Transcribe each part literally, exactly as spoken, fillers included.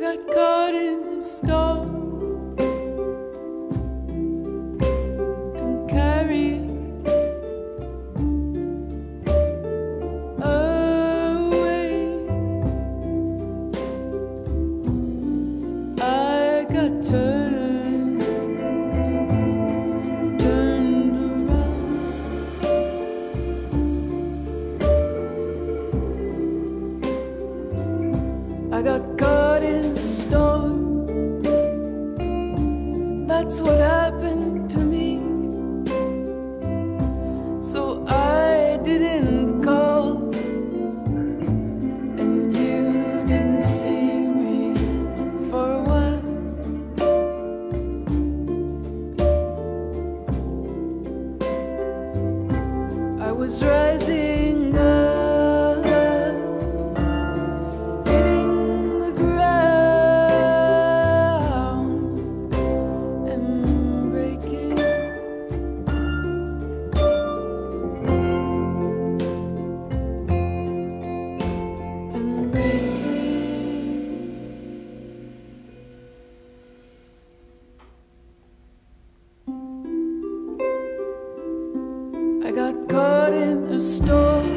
got caught in the storm and carried away. I got turned, turned around. I got caught in the storm. That's what happened to me. So I didn't call, and you didn't see me for a while. I was rising up, I got caught in a storm.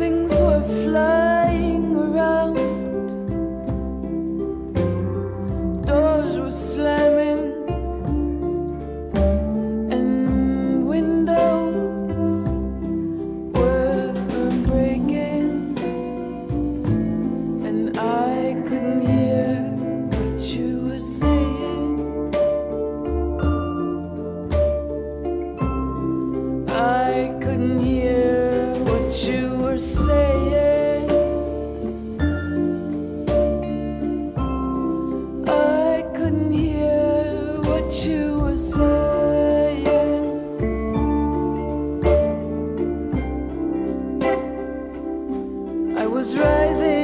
Things were flying around, doors were slamming and windows were breaking, and I couldn't hear what you were saying. I couldn't hear what you were saying. I couldn't hear what you were saying. I was rising.